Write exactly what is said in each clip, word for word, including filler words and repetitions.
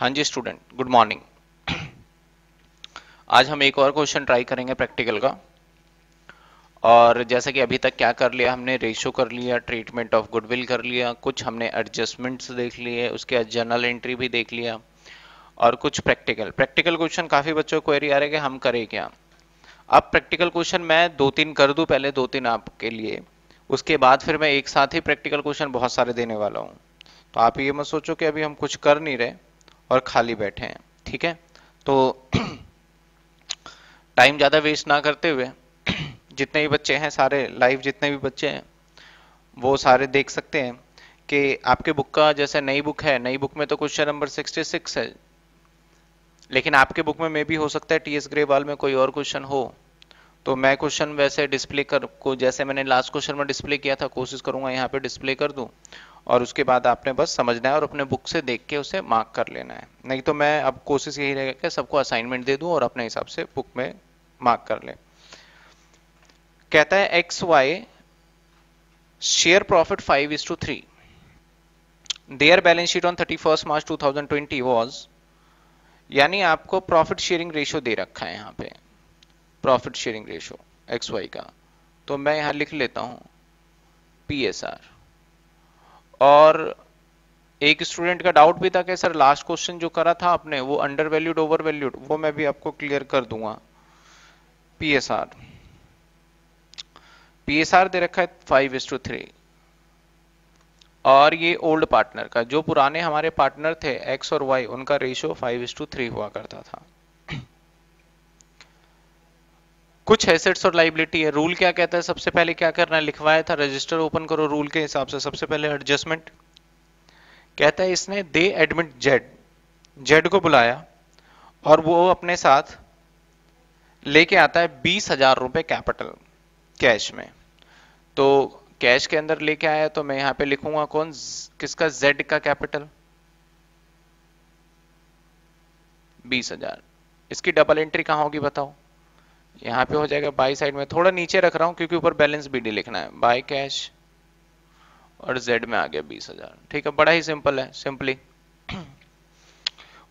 हाँ जी student, good morning. आज हम एक और क्वेश्चन ट्राई करेंगे प्रैक्टिकल का। और जैसा कि अभी तक क्या कर लिया हमने, रेशियो कर लिया, ट्रीटमेंट ऑफ गुडविल कर लिया, कुछ हमने एडजस्टमेंट्स देख लिए, उसके जर्नल एंट्री भी देख लिया और कुछ प्रैक्टिकल प्रैक्टिकल क्वेश्चन काफ़ी बच्चों को क्वेरी आ रहे हैं कि हम करें क्या। अब प्रैक्टिकल क्वेश्चन मैं दो तीन कर दूँ, पहले दो तीन आपके लिए, उसके बाद फिर मैं एक साथ ही प्रैक्टिकल क्वेश्चन बहुत सारे देने वाला हूँ। तो आप ये मत सोचो कि अभी हम कुछ कर नहीं रहे और खाली बैठे हैं, ठीक है। तो टाइम ज़्यादा वेस्ट ना करते हुए जितने भी बच्चे हैं, सारे लाइव जितने भी बच्चे हैं वो सारे देख सकते हैं कि आपके बुक का, जैसे नई बुक है, नई बुक में तो क्वेश्चन नंबर छियासठ है, लेकिन आपके बुक में मे भी हो सकता है टी एस ग्रेवाल में कोई और क्वेश्चन हो। तो मैं क्वेश्चन वैसे डिस्प्ले कर को जैसे मैंने लास्ट क्वेश्चन में डिस्प्ले किया था, कोशिश करूँगा यहाँ पर डिस्प्ले कर दूँ और उसके बाद आपने बस समझना है और अपने बुक से देख के उसे मार्क कर लेना है। नहीं तो मैं अब कोशिश यही रहेगा कि सबको असाइनमेंट दे दूं और अपने हिसाब से बुक में मार्क कर लें। कहता है X Y share profit five is to three, their balance sheet on thirty first March two thousand twenty was, यानी आपको प्रॉफिट शेयरिंग रेशियो दे रखा है यहाँ पे, profit sharing ratio X Y का। तो मैं यहाँ लिख लेता हूँ पी एस आर। और एक स्टूडेंट का डाउट भी था कि सर लास्ट क्वेश्चन जो करा था आपने वो अंडर वैल्यूड ओवर वैल्यूड, वो मैं भी आपको क्लियर कर दूंगा। पीएसआर पीएसआर दे रखा है फाइव इज टू थ्री और ये ओल्ड पार्टनर का, जो पुराने हमारे पार्टनर थे एक्स और वाई, उनका ratio five is to three हुआ करता था। कुछ एसेट्स और लाइबिलिटी है। रूल क्या कहता है, सबसे पहले क्या करना है, लिखवाया था, रजिस्टर ओपन करो रूल के हिसाब से। सबसे पहले एडजस्टमेंट कहता है इसने दे एडमिट जेड, जेड को बुलाया और वो अपने साथ लेके आता है बीस हजार रुपये कैपिटल कैश में। तो कैश के अंदर लेके आया, तो मैं यहाँ पे लिखूंगा कौन, किसका, जेड का कैपिटल बीस हजार। इसकी डबल एंट्री कहाँ होगी बताओ, यहाँ पे हो जाएगा बाई साइड में, थोड़ा नीचे रख रहा हूँ क्योंकि ऊपर बैलेंस बी डी लिखना है, बाई कैश और जेड में आ गया बीस हजार, ठीक है। बड़ा ही सिंपल है, सिंपली।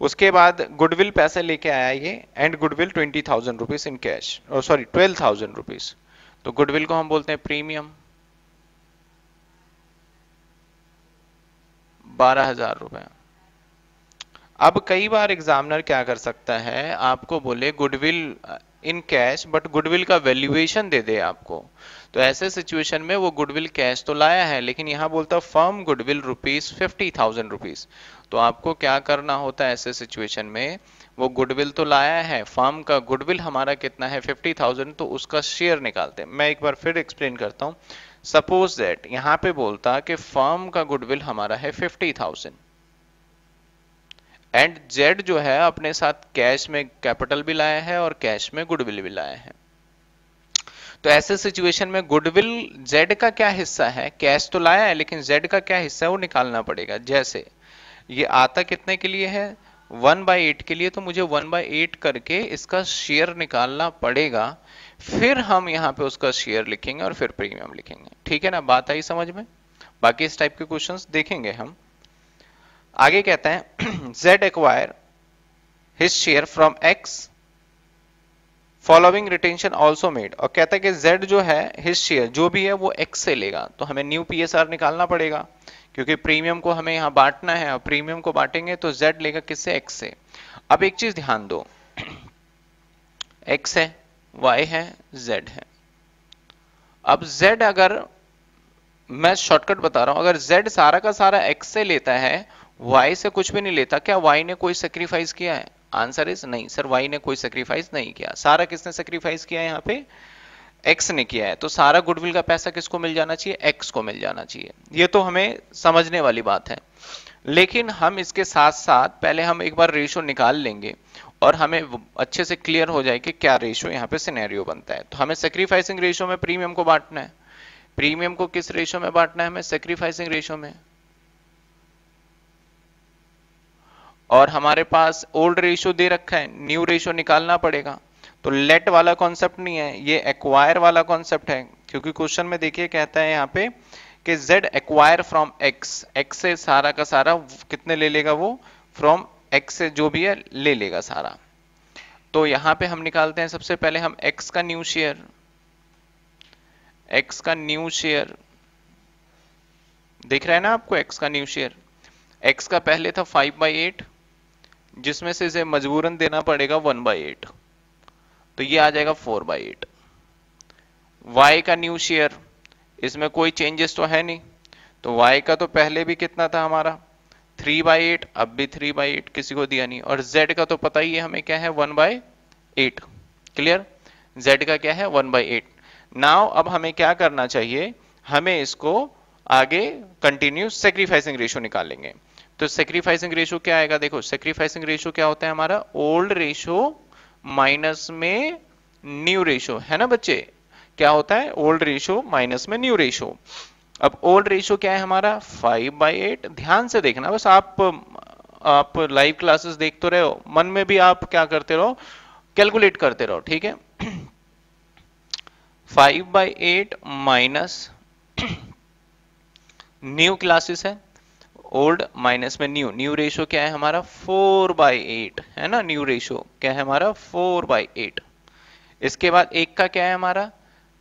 उसके बाद गुडविल पैसे लेके आया ये, and goodwill twenty thousand rupees in cash, और सॉरी ट्वेल्व थाउजेंड रुपीज। तो गुडविल को हम बोलते हैं प्रीमियम, बारह हजार रुपए। अब कई बार एग्जामिनर क्या कर सकता है, आपको बोले goodwill in cash but goodwill का वैल्यूएशन दे दे आपको। तो ऐसे सिचुएशन में वो गुडविल कैश तो लाया है, लेकिन यहाँ बोलता firm goodwill rupees fifty thousand rupees. तो आपको क्या करना होता है ऐसे सिचुएशन में, वो गुडविल तो लाया है, फर्म का गुडविल हमारा कितना है फिफ्टी थाउजेंड, तो उसका शेयर निकालते हैं। मैं एक बार फिर एक्सप्लेन करता हूँ। सपोज दैट यहाँ पे बोलता कि फर्म का गुडविल हमारा है फिफ्टी थाउजेंड एंड जेड जो है अपने साथ कैश में कैपिटल भी लाया है और कैश में गुडविल भी लाया है। तो ऐसे सिचुएशन में गुडविल जेड का क्या हिस्सा है, कैश तो लाया है लेकिन जेड का क्या हिस्सा है वो निकालना पड़ेगा। जैसे ये आता कितने के लिए है, वन बाई एट के लिए, तो मुझे वन बाई एट करके इसका शेयर निकालना पड़ेगा, फिर हम यहाँ पे उसका शेयर लिखेंगे और फिर प्रीमियम लिखेंगे, ठीक है ना। बात आई समझ में। बाकी इस टाइप के क्वेश्चन देखेंगे हम आगे। कहते हैं Z acquire his share from X following retention also made, और कहता है कि Z जो है his share जो भी है वो X से लेगा। तो हमें न्यू P S R निकालना पड़ेगा क्योंकि प्रीमियम को हमें यहाँ बांटना है, और प्रीमियम को बांटेंगे तो Z लेगा किससे, X से। अब एक चीज ध्यान दो, X है, Y है, Z है। अब Z, अगर मैं शॉर्टकट बता रहा हूं, अगर Z सारा का सारा X से लेता है, Y से कुछ भी नहीं लेता, क्या Y ने कोई सेक्रीफाइस किया है? आंसर इज नहीं सर, Y ने कोई सेक्रीफाइस नहीं किया। सारा किसने सेक्रीफाइस किया है यहाँ पे, X ने किया है। तो सारा गुडविल का पैसा किसको मिल जाना चाहिए, X को मिल जाना चाहिए। ये तो हमें समझने वाली बात है, लेकिन हम इसके साथ साथ पहले हम एक बार रेशियो निकाल लेंगे और हमें अच्छे से क्लियर हो जाए कि क्या रेशियो यहाँ पे सिनेरियो बनता है। तो हमें सेक्रीफाइसिंग रेशियो में प्रीमियम को बांटना है, प्रीमियम को किस रेशियो में बांटना है हमें, सेक्रीफाइसिंग रेशियो में। और हमारे पास ओल्ड रेशियो दे रखा है, न्यू रेशियो निकालना पड़ेगा। तो लेट वाला कॉन्सेप्ट नहीं है, ये एक्वायर वाला कॉन्सेप्ट है, क्योंकि क्वेश्चन में देखिए कहता है यहाँ पे कि Z acquire from X, X से सारा का सारा कितने ले लेगा वो, फ्रॉम एक्स जो भी है ले लेगा सारा। तो यहाँ पे हम निकालते हैं, सबसे पहले हम एक्स का न्यू शेयर, एक्स का न्यू शेयर दिख रहा है ना आपको, एक्स का न्यू शेयर, एक्स का पहले था फाइव बाई एट जिसमें से इसे मजबूरन देना पड़ेगा वन बाई एट, तो ये आ जाएगा फोर बाई एट। वाई का न्यू शेयर, इसमें कोई चेंजेस तो है नहीं, तो वाई का तो पहले भी कितना था हमारा थ्री बाई एट, अब भी थ्री बाई एट, किसी को दिया नहीं। और जेड का तो पता ही है हमें क्या है, one by eight, clear, Z का क्या है वन बाई एट। नाउ अब हमें क्या करना चाहिए, हमें इसको आगे कंटिन्यू सेक्रीफाइसिंग रेशो निकालेंगे। तो सेक्रीफाइसिंग रेशो क्या आएगा, देखो सेक्रीफाइसिंग रेशो क्या होता है हमारा, ओल्ड रेशो माइनस में न्यू रेशो, है ना बच्चे, क्या होता है ओल्ड रेशो माइनस में न्यू रेशो। अब ओल्ड रेशो क्या है हमारा फाइव बाई एट, ध्यान से देखना, बस आप आप लाइव क्लासेस देख तो रहे हो, मन में भी आप क्या करते रहो, कैलकुलेट करते रहो, ठीक है। Five by eight minus new classes है, ओल्ड माइनस में न्यू, न्यू रेशो क्या है हमारा फोर बाई एट, है ना, न्यू रेशो क्या है हमारा फोर बाई एट। इसके बाद एक का क्या है हमारा,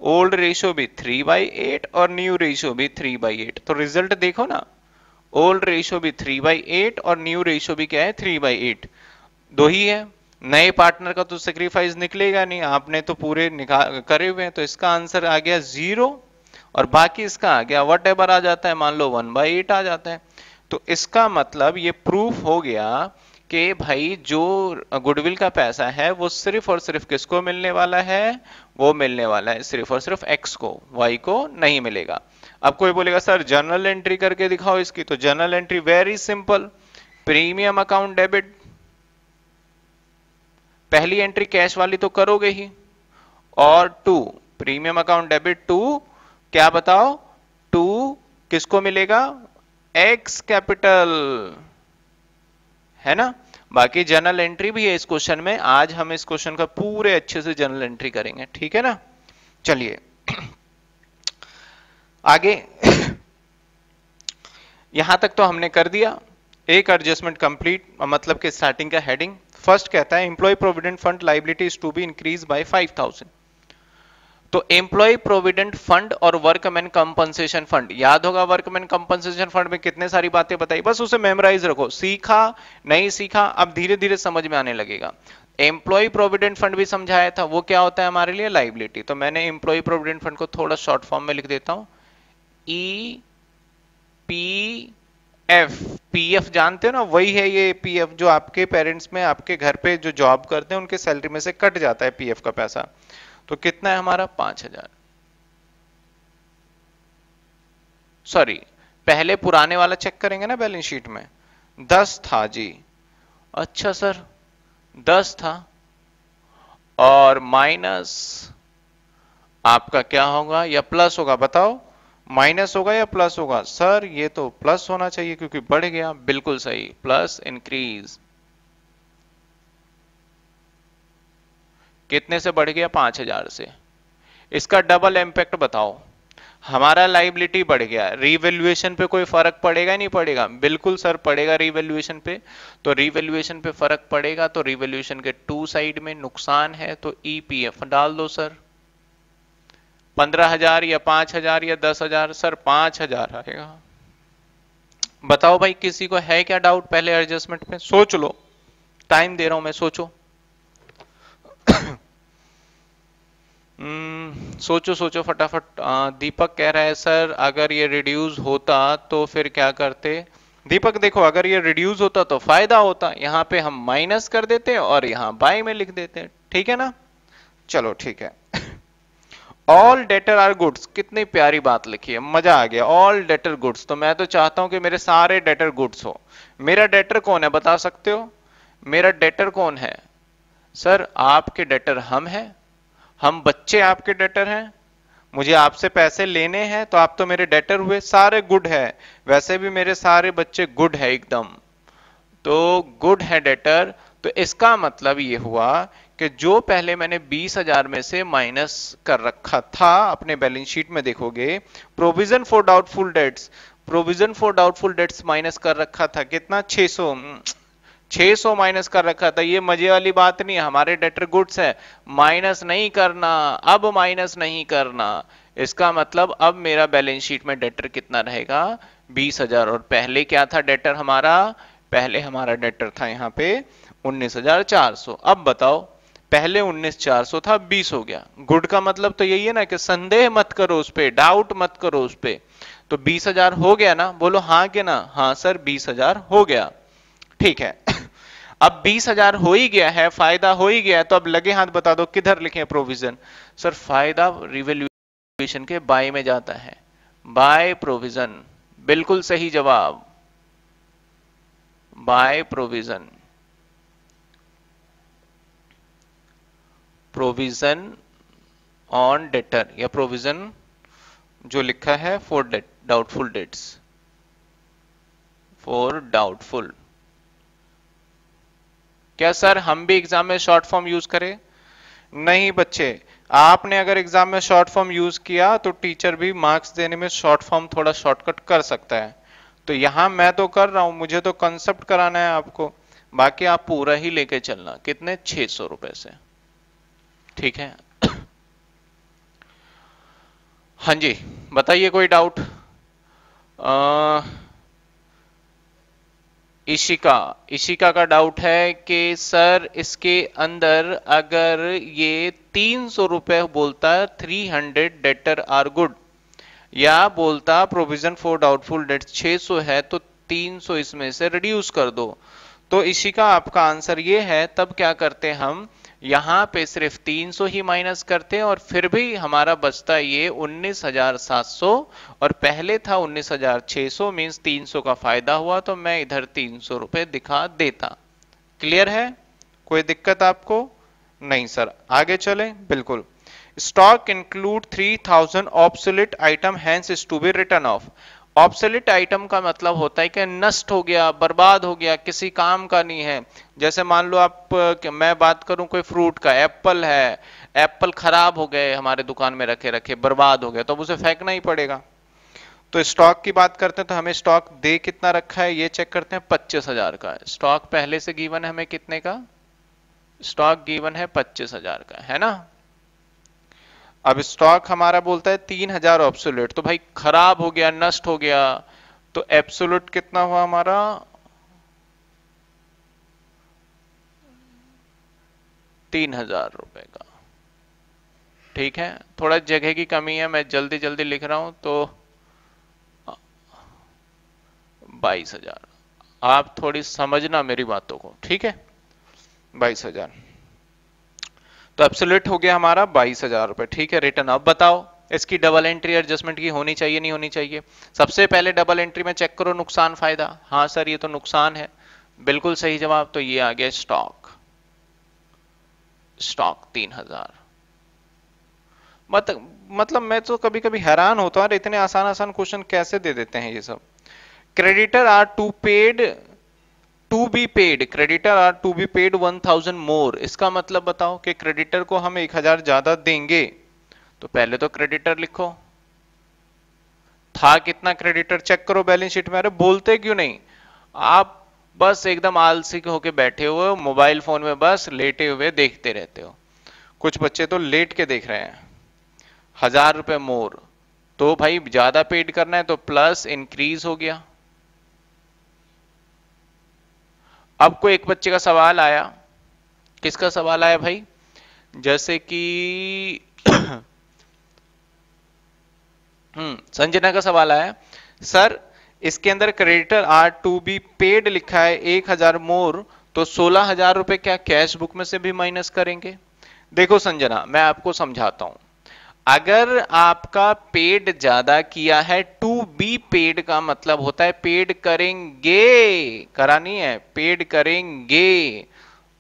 ओल्ड रेशो भी थ्री बाई एट और न्यू रेशो भी थ्री बाई एट, तो रिजल्ट देखो ना, ओल्ड रेशो भी थ्री बाई एट और न्यू रेशो भी क्या है थ्री बाई एट, दो ही है। नए पार्टनर का तो सेक्रीफाइस निकलेगा नहीं, आपने तो पूरे निकाल करे हुए हैं, तो इसका आंसर आ गया जीरो, और बाकी इसका आ गया वट एवर आ जाता है, मान लो वन बाई एट आ जाता है। तो इसका मतलब ये प्रूफ हो गया कि भाई जो गुडविल का पैसा है वो सिर्फ और सिर्फ किसको मिलने वाला है, वो मिलने वाला है सिर्फ और सिर्फ एक्स को, वाई को नहीं मिलेगा। अब कोई बोलेगा सर जर्नल एंट्री करके दिखाओ इसकी, तो journal entry very simple, premium account debit, पहली एंट्री कैश वाली तो करोगे ही, और to premium account debit to, क्या बताओ टू किसको मिलेगा, एक्स कैपिटल, है ना। बाकी जनरल एंट्री भी है इस क्वेश्चन में, आज हम इस क्वेश्चन का पूरे अच्छे से जनरल एंट्री करेंगे, ठीक है ना। चलिए आगे, यहां तक तो हमने कर दिया, एक एडजस्टमेंट कंप्लीट, मतलब कि स्टार्टिंग का हेडिंग फर्स्ट कहता है employee provident fund liabilities to be increase by five thousand. तो एम्प्लॉय प्रोविडेंट फंड और वर्कमैन कंपनसेशन फंड, याद होगा वर्कमैन कंपनसेशन फंड में कितने सारी बातें बताई, बस उसे मेमोराइज रखो, सीखा नहीं सीखा अब धीरे धीरे समझ में आने लगेगा। एम्प्लॉय प्रोविडेंट फंड भी समझाया था, वो क्या होता है हमारे लिए लाइबिलिटी, तो मैंने एम्प्लॉय प्रोविडेंट फंड को थोड़ा शॉर्ट फॉर्म में लिख देता हूं, E P F, P F जानते हो ना, वही है ये पी एफ जो आपके पेरेंट्स में आपके घर पे जो जॉब करते हैं उनके सैलरी में से कट जाता है पी एफ का पैसा। तो कितना है हमारा पांच हजार, सॉरी पहले पुराने वाला चेक करेंगे ना बैलेंस शीट में, दस था जी, अच्छा सर दस था, और माइनस आपका क्या होगा या प्लस होगा, बताओ माइनस होगा या प्लस होगा, सर ये तो प्लस होना चाहिए क्योंकि बढ़ गया, बिल्कुल सही प्लस इंक्रीज, कितने से बढ़ गया पांच हजार से, इसका डबल इंपैक्ट बताओ, हमारा लाइबिलिटी बढ़ गया, रिवैल्यूएशन पे कोई फर्क पड़ेगा नहीं पड़ेगा, बिल्कुल सर पड़ेगा रिवैल्यूएशन पे, तो रिवैल्यूएशन पे फर्क पड़ेगा, तो रिवैल्यूएशन के टू साइड में नुकसान है, तो ईपीएफ डाल दो सर, पंद्रह हजार या पांच हजार या दस हजार, सर पांच हजार आएगा। बताओ भाई किसी को है क्या डाउट पहले एडजस्टमेंट में, सोच लो, टाइम दे रहा हूं मैं, सोचो सोचो सोचो फटाफट। दीपक कह रहा है सर अगर ये रिड्यूस होता तो फिर क्या करते, दीपक देखो अगर ये रिड्यूस होता तो फायदा होता, यहाँ पे हम माइनस कर देते और यहाँ बाय में लिख देते, ठीक है ना, चलो ठीक है। ऑल डेटर आर गुड्स, कितनी प्यारी बात लिखी है, मजा आ गया, ऑल डेटर गुड्स, तो मैं तो चाहता हूं कि मेरे सारे डेटर गुड्स हो। मेरा डेटर कौन है बता सकते हो, मेरा डेटर कौन है, सर आपके डेटर हम हैं, हम बच्चे आपके डेटर हैं, मुझे आपसे पैसे लेने हैं, तो आप तो मेरे डेटर हुए, सारे गुड है, वैसे भी मेरे सारे बच्चे गुड है एकदम, तो गुड है डेटर। तो इसका मतलब ये हुआ कि जो पहले मैंने बीस हजार में से माइनस कर रखा था, अपने बैलेंस शीट में देखोगे provision for doubtful debts, provision for doubtful debts minus कर रखा था कितना छह सौ, छह सौ माइनस कर रखा था। ये मजे वाली बात नहीं, हमारे डेटर गुड्स है, माइनस नहीं करना, अब माइनस नहीं करना। इसका मतलब अब मेरा बैलेंस शीट में डेटर कितना रहेगा, बीस हजार। और पहले क्या था डेटर हमारा, पहले हमारा डेटर था यहाँ पे उन्नीस हजार चार सौ। अब बताओ, पहले उन्नीस हजार चार सौ था, बीस हो गया। गुड का मतलब तो यही है ना कि संदेह मत करो उस पे, डाउट मत करो उस पे। तो बीस हजार हो गया ना, बोलो हाँ के ना, हाँ सर बीस हजार हो गया। ठीक है, अब बीस हजार हो ही गया है, फायदा हो ही गया है, तो अब लगे हाथ बता दो किधर लिखे प्रोविजन। सर फायदा रिवैल्यूएशन के बाय में जाता है, बाय प्रोविजन, बिल्कुल सही जवाब, by provision. Provision on debtor या प्रोविजन जो लिखा है for debt, doubtful debts, for doubtful. क्या सर हम भी एग्जाम में शॉर्ट फॉर्म यूज करें? नहीं बच्चे, आपने अगर एग्जाम में शॉर्ट फॉर्म यूज किया तो टीचर भी मार्क्स देने में शॉर्ट फॉर्म थोड़ा शॉर्टकट कर सकता है। तो यहां मैं तो कर रहा हूं, मुझे तो कंसेप्ट कराना है आपको, बाकी आप पूरा ही लेके चलना। कितने? छह सौ रुपए से। ठीक है, हाँ जी बताइए, कोई डाउट? इशिका, इशिका का डाउट है कि सर इसके अंदर अगर ये तीन सौ रुपए बोलता three hundred debtor are good, या बोलता प्रोविजन फॉर डाउटफुल डेट छह सौ है, तो तीन सौ इसमें से रिड्यूस कर दो। तो इशिका आपका आंसर ये है। तब क्या करते हम, यहाँ पे सिर्फ तीन सौ ही माइनस करते हैं और फिर भी हमारा बचता ये उन्नीस हजार सात सौ, और पहले था उन्नीस हजार छह सौ, मींस तीन सौ का फायदा हुआ, तो मैं इधर तीन सौ रुपए दिखा देता। क्लियर है, कोई दिक्कत आपको? नहीं सर, आगे चलें। बिल्कुल, stock include three thousand obsolete item, hence is to be written off. Obsolete item का मतलब होता है कि नष्ट हो गया, बर्बाद हो गया, किसी काम का नहीं है। जैसे मान लो आप, मैं बात करूं कोई फ्रूट का, एप्पल है, एप्पल खराब हो गए, हमारे दुकान में रखे रखे बर्बाद हो गए, तो अब उसे फेंकना ही पड़ेगा। तो स्टॉक की बात करते हैं, तो हमें स्टॉक दे कितना रखा है ये चेक करते हैं, पच्चीस हजार का। स्टॉक पहले से गीवन है हमें कितने का? स्टॉक गीवन है पच्चीस हजार का, है ना। अब स्टॉक हमारा बोलता है तीन हजार ऑब्सोल्यूट, तो भाई खराब हो गया, नष्ट हो गया, तो एब्सोल्यूट कितना हुआ हमारा? तीन हजार रुपए का। ठीक है, थोड़ा जगह की कमी है, मैं जल्दी जल्दी लिख रहा हूं, तो बाईस हजार। आप थोड़ी समझना मेरी बातों को, ठीक है, बाईस हजार। तो एब्सोल्यूट हो गया हमारा बाईस हजार रुपए। ठीक है, रिटर्न। अब बताओ इसकी डबल एंट्री एडजस्टमेंट की होनी चाहिए नहीं होनी चाहिए? सबसे पहले डबल एंट्री में चेक करो नुकसान फायदा। हाँ सर ये तो नुकसान है, बिल्कुल सही जवाब। तो ये आ गया स्टॉक, स्टॉक तीन हजार। मत, मतलब मैं तो कभी कभी हैरान होता हूं, इतने आसान आसान क्वेश्चन कैसे दे देते हैं ये सब। Creditor are to paid to be paid, creditor are to be paid one thousand more. इसका मतलब बताओ कि क्रेडिटर को हम एक हजार ज्यादा देंगे, तो पहले तो क्रेडिटर लिखो। था कितना क्रेडिटर, चेक करो बैलेंस शीट में। अरे बोलते क्यों नहीं आप, बस एकदम आलसी होके बैठे हुए हो, मोबाइल फोन में बस लेटे हुए देखते रहते हो। कुछ बच्चे तो लेट के देख रहे हैं। हजार रुपए मोर, तो भाई ज्यादा पेड करना है तो प्लस इंक्रीज हो गया। अब कोई एक बच्चे का सवाल आया, किसका सवाल आया भाई? जैसे कि हम्म संजना का सवाल आया, सर इसके अंदर creditor are to be paid लिखा है एक हजार मोर, तो सोलह हजार रुपए क्या कैश बुक में से भी माइनस करेंगे? देखो संजना, मैं आपको समझाता हूं। अगर आपका पेड ज्यादा किया है, टू बी पेड का मतलब होता है पेड करेंगे, करा नहीं है, पेड करेंगे।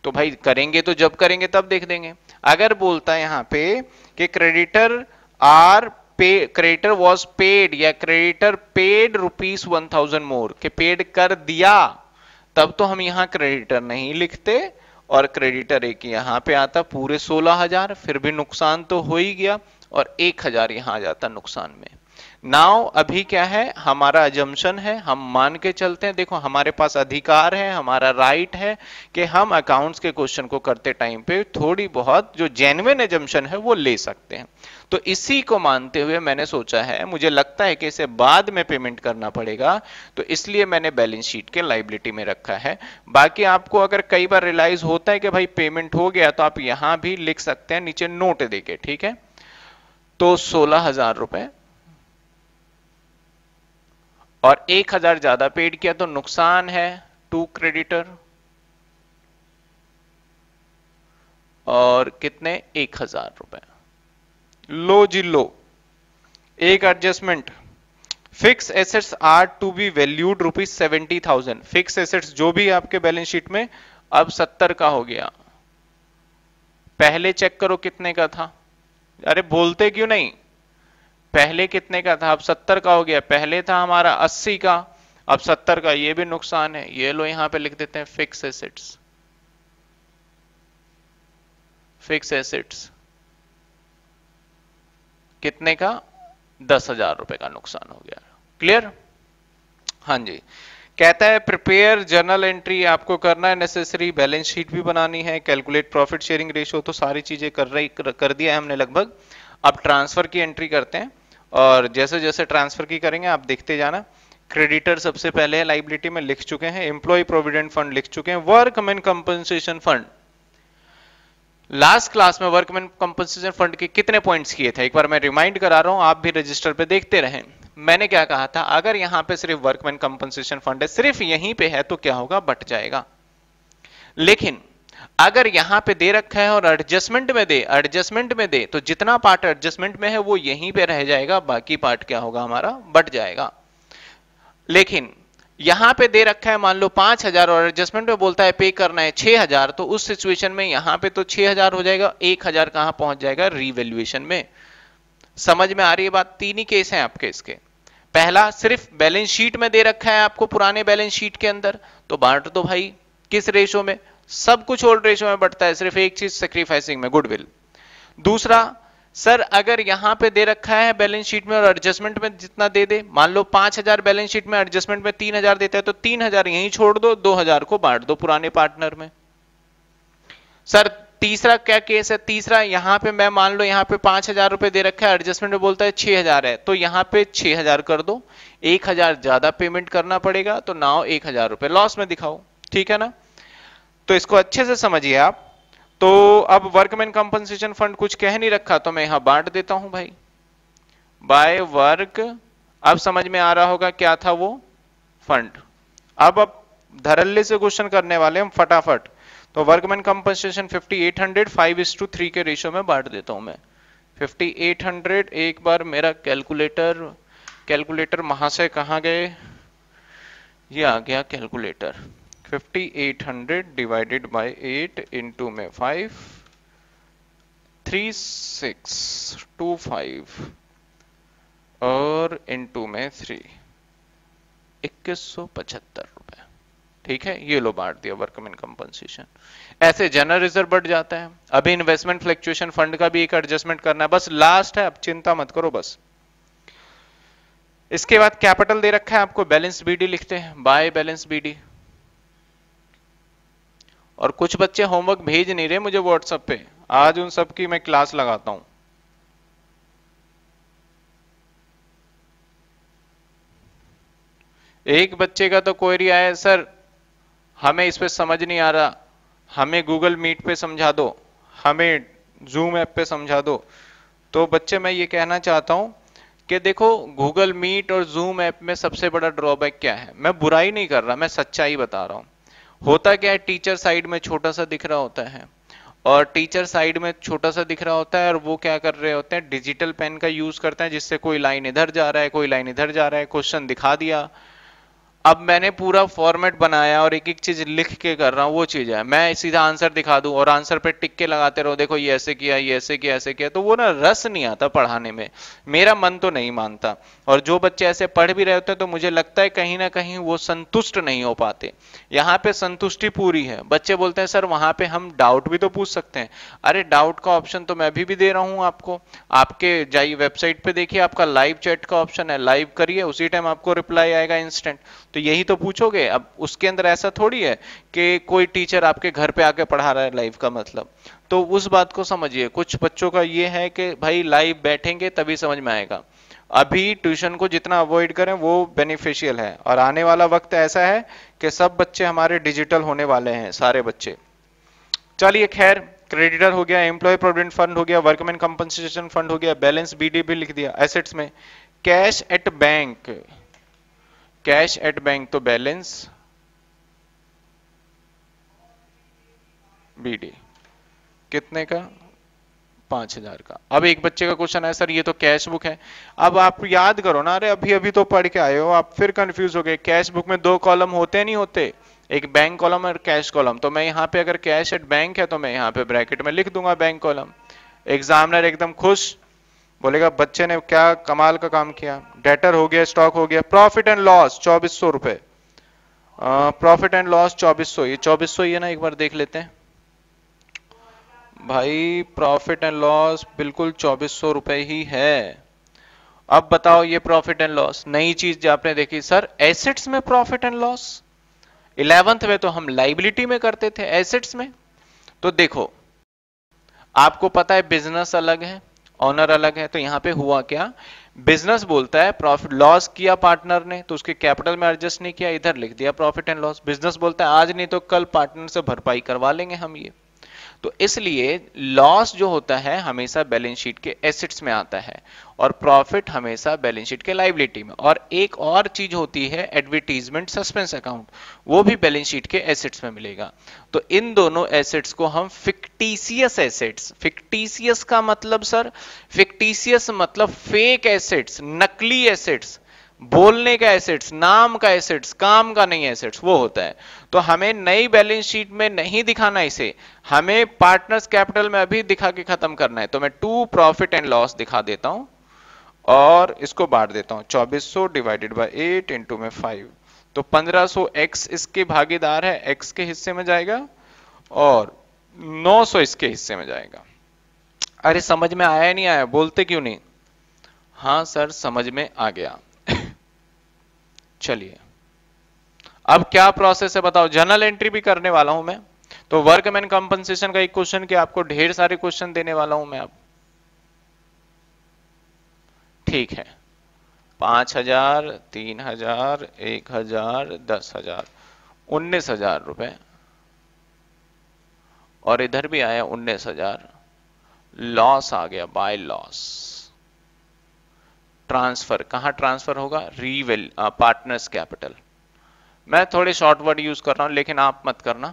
तो भाई करेंगे तो जब करेंगे तब देख देंगे। अगर बोलता है यहाँ पे कि क्रेडिटर आर पे, क्रेडिटर वॉज पेड, या creditor paid rupees one thousand more, के पेड कर दिया, तब तो हम यहाँ क्रेडिटर नहीं लिखते और क्रेडिटर एक यहाँ पे आता पूरे सोलह हजार, फिर भी नुकसान तो हो ही गया, और एक हजार यहाँ आ जाता नुकसान में। नाउ अभी क्या है, हमारा अजम्पशन है, हम मान के चलते हैं, देखो हमारे पास अधिकार है, हमारा राइट है कि हम अकाउंट्स के क्वेश्चन को करते टाइम पे थोड़ी बहुत जो जेन्युइन अजम्पशन है वो ले सकते हैं। तो इसी को मानते हुए मैंने सोचा है, मुझे लगता है कि इसे बाद में पेमेंट करना पड़ेगा, तो इसलिए मैंने बैलेंस शीट के लायबिलिटी में रखा है। बाकी आपको अगर कई बार रियलाइज होता है कि भाई पेमेंट हो गया तो आप यहां भी लिख सकते हैं नीचे नोट देके, ठीक है। तो सोलह हजार रुपए और एक हजार ज्यादा पेड किया तो नुकसान है टू क्रेडिटर, और कितने एक हजार रुपए। लो जी लो, एक adjustment, fix assets are to be valued rupees seventy thousand. Fixed assets जो भी आपके बैलेंस शीट में अब सत्तर का हो गया, पहले चेक करो कितने का था, अरे बोलते क्यों नहीं, पहले कितने का था अब सत्तर का हो गया, पहले था हमारा अस्सी का अब सत्तर का, ये भी नुकसान है, ये लो यहां पे लिख देते हैं फिक्स एसेट्स, फिक्स एसेट्स कितने का दस हजार रुपए का नुकसान हो गया। क्लियर? हाँ जी। कहता है प्रिपेयर जर्नल एंट्री, आपको करना है नेसेसरी, बैलेंस शीट भी बनानी है, कैलकुलेट प्रॉफिट शेयरिंग रेशियो, तो सारी चीजें कर रही कर दिया है हमने लगभग। अब ट्रांसफर की एंट्री करते हैं, और जैसे जैसे ट्रांसफर की करेंगे आप देखते जाना, क्रेडिटर सबसे पहले लायबिलिटी में लिख चुके हैं, एम्प्लॉय प्रोविडेंट फंड लिख चुके हैं, workman compensation fund, last class में वर्कमैन कंपनसेशन फंड के कितने पॉइंट्स किए थे एक बार मैं रिमाइंड करा रहा हूं, आप भी रजिस्टर पे देखते रहें। मैंने क्या कहा था, अगर यहां पे सिर्फ वर्कमैन कंपनसेशन फंड है, सिर्फ यहीं पे है तो क्या होगा, बट जाएगा। लेकिन अगर यहां पे दे रखा है और एडजस्टमेंट में दे एडजस्टमेंट में दे तो जितना पार्ट एडजस्टमेंट में है वो यहीं पे रह जाएगा, बाकी पार्ट क्या होगा हमारा, बट जाएगा। लेकिन यहां पे दे रखा है मान लो पांच हजार और एडजस्टमेंट में बोलता है पे करना है छह हजार, तो उस सिचुएशन में यहां पे तो छह हजार हो जाएगा, एक हजार कहां पहुंच जाएगा, रिवैल्यूएशन में। समझ में आ रही है बात? तीन ही केस है आपके इसके। पहला, सिर्फ बैलेंस शीट में दे रखा है आपको पुराने बैलेंस शीट के अंदर, तो बांट दो भाई किस रेशो में, सब कुछ ओल्ड रेशो में बढ़ता है, सिर्फ एक चीज सेक्रीफाइसिंग में, गुडविल। दूसरा सर, अगर यहां पे दे रखा है बैलेंस शीट में और एडजस्टमेंट में जितना दे दे, मान लो पांच हजार बैलेंस शीट में, एडजस्टमेंट में तीन हजार देता है, तो तीन हजार यहीं छोड़ दो, दो हजार को बांट दो पुराने पार्टनर में। सर तीसरा क्या केस है, तीसरा यहां पे मैं मान लो यहाँ पे पांच हजार रुपए दे रखा है, एडजस्टमेंट में बोलता है छह हजार है, तो यहाँ पे छह हजार कर दो, एक हजार ज्यादा पेमेंट करना पड़ेगा, तो नाउ एक हजार रुपए लॉस में दिखाओ, ठीक है ना। तो इसको अच्छे से समझिए आप। तो अब वर्कमैन कंपनसेशन फंड कुछ कह नहीं रखा तो मैं यहां बांट देता हूं भाई बाय वर्क। अब समझ में आ रहा होगा क्या था वो फंड। अब अब धरल्ले से क्वेश्चन करने वाले हम फटाफट। तो workman compensation fifty eight hundred five is to three के रेशियो में बांट देता हूं मैं फिफ्टी एट हंड्रेड। एक बार मेरा कैलकुलेटर कैलकुलेटर वहां से कहां गए, ये आ गया calculator. Fifty eight hundred divided by eight into में five, thirty six two five और इनटू में थ्री, इक्कीस सौ पचहत्तर रुपए, ठीक है। ये लो बांट दिया वर्कमैन कंपनसेशन। ऐसे जनरल रिजर्व बढ़ जाता है। अभी इन्वेस्टमेंट फ्लक्चुएशन फंड का भी एक एडजस्टमेंट करना है, बस लास्ट है, अब चिंता मत करो बस। इसके बाद कैपिटल दे रखा है आपको, बैलेंस बीडी लिखते हैं बाय बैलेंस बीडी। और कुछ बच्चे होमवर्क भेज नहीं रहे मुझे व्हाट्सएप पे, आज उन सब की मैं क्लास लगाता हूं। एक बच्चे का तो क्वेरी आया, सर हमें इस पे समझ नहीं आ रहा, हमें गूगल मीट पे समझा दो, हमें जूम ऐप पे समझा दो। तो बच्चे मैं ये कहना चाहता हूं कि देखो गूगल मीट और जूम ऐप में सबसे बड़ा ड्रॉबैक क्या है, मैं बुराई नहीं कर रहा, मैं सच्चाई बता रहा हूं। होता क्या है, टीचर साइड में छोटा सा दिख रहा होता है और टीचर साइड में छोटा सा दिख रहा होता है और वो क्या कर रहे होते हैं, डिजिटल पेन का यूज करते हैं, जिससे कोई लाइन इधर जा रहा है कोई लाइन इधर जा रहा है, क्वेश्चन दिखा दिया। अब मैंने पूरा फॉर्मेट बनाया और एक एक चीज लिख के कर रहा हूँ, वो चीज है। मैं सीधा आंसर दिखा दूं और आंसर पे टिक के लगाते रहो, देखो ये ऐसे किया, ये ऐसे किया, ऐसे किया, तो वो ना रस नहीं आता पढ़ाने में, मेरा मन तो नहीं मानता। और जो बच्चे ऐसे पढ़ भी रहे होते हैं तो मुझे लगता है कहीं ना कहीं वो संतुष्ट नहीं हो पाते। यहाँ पे संतुष्टि पूरी है, बच्चे बोलते हैं सर वहां पे हम डाउट भी तो पूछ सकते हैं। अरे डाउट का ऑप्शन तो मैं अभी भी दे रहा हूँ आपको, आपके जाइए वेबसाइट पे देखिए, आपका लाइव चैट का ऑप्शन है, लाइव करिए, उसी टाइम आपको रिप्लाई आएगा इंस्टेंट, तो यही तो पूछोगे। अब उसके अंदर ऐसा थोड़ी है कि कोई टीचर आपके घर पे आके पढ़ा रहा है लाइव का मतलब, तो उस बात को समझिए। कुछ बच्चों का ये है कि भाई लाइव बैठेंगे तभी समझ में आएगा, अभी ट्यूशन को जितना अवॉइड करें वो बेनिफिशियल है। और आने वाला वक्त ऐसा है कि सब बच्चे हमारे डिजिटल होने वाले हैं, सारे बच्चे। चलिए खैर, क्रेडिटर हो गया, एम्प्लॉय प्रोविडेंट फंड हो गया, वर्कमैन कंपनसेशन फंड हो गया, बैलेंस बीडी भी लिख दिया एसेट्स में, cash at bank, cash at bank तो बैलेंस बीडी कितने का, पांच हजार का। अब एक बच्चे का क्वेश्चन है सर ये तो कैश बुक है। अब आप याद करो ना, अरे अभी अभी तो पढ़ के आए हो, आप फिर कंफ्यूज हो गए। कैश बुक में दो कॉलम होते नहीं होते, एक बैंक कॉलम और कैश कॉलम। तो मैं यहाँ पे अगर कैश एट बैंक है तो मैं यहाँ पे ब्रैकेट में लिख दूंगा बैंक कॉलम। एग्जामिनर एकदम खुश, बोलेगा बच्चे ने क्या कमाल का काम किया। डेटर हो गया, स्टॉक हो गया, प्रॉफिट एंड लॉस चौबीस सौ रुपए, प्रॉफिट एंड लॉस चौबीस सौ, ये चौबीस सौ ही है ना, एक बार देख लेते हैं भाई। प्रॉफिट एंड लॉस बिल्कुल चौबीस सौ रुपए ही है। अब बताओ ये प्रॉफिट एंड लॉस नई चीज आपने देखी, सर एसेट्स में प्रॉफिट एंड लॉस इलेवेंथ में तो हम लाइबिलिटी में करते थे, एसेट्स में तो देखो आपको पता है बिजनेस अलग है, ऑनर अलग है। तो यहाँ पे हुआ क्या, बिजनेस बोलता है प्रॉफिट लॉस किया पार्टनर ने, तो उसके कैपिटल में एडजस्ट नहीं किया, इधर लिख दिया प्रॉफिट एंड लॉस। बिजनेस बोलता है आज नहीं तो कल पार्टनर से भरपाई करवा लेंगे हम ये, तो इसलिए लॉस जो होता है हमेशा बैलेंस शीट के एसेट्स में आता है और प्रॉफिट हमेशा बैलेंस शीट के लायबिलिटी में। और एक और चीज होती है एडवर्टीजमेंट सस्पेंस अकाउंट, वो भी बैलेंस शीट के एसेट्स में मिलेगा। तो इन दोनों एसेट्स को हम फिक्टिशियस एसेट्स, फिक्टिशियस का मतलब सर, फिक्टिशियस मतलब फेक एसेट्स, नकली एसेट्स, बोलने का एसेट्स, नाम का एसेट्स, काम का नहीं एसेट्स, वो होता है। तो हमें नई बैलेंस शीट में नहीं दिखाना इसे, हमें पार्टनर्स कैपिटल में अभी दिखा के खत्म करना है। तो मैं टू प्रॉफिट एंड लॉस दिखा देता हूं और इसको बांट देता हूं, चौबीस सौ डिवाइडेड बाय एट इंटू में फाइव, तो पंद्रह सौ एक्स इसके भागीदार है, एक्स के हिस्से में जाएगा, और नौ सौ इसके हिस्से में जाएगा। अरे समझ में आया नहीं आया, बोलते क्यों नहीं? हाँ सर समझ में आ गया। चलिए अब क्या प्रोसेस है बताओ, जर्नल एंट्री भी करने वाला हूं मैं, तो वर्कमैन कंपनसेशन का एक क्वेश्चन कि आपको ढेर सारे क्वेश्चन देने वाला हूं मैं अब। ठीक है, पांच हजार, तीन हजार, एक हजार, दस हजार, उन्नीस हजार रुपए, और इधर भी आया उन्नीस हजार, लॉस आ गया बाय लॉस। ट्रांसफर कहां ट्रांसफर होगा, रीवेल पार्टनर्स कैपिटल। मैं थोड़े शॉर्ट वर्ड यूज कर रहा हूं लेकिन आप मत करना।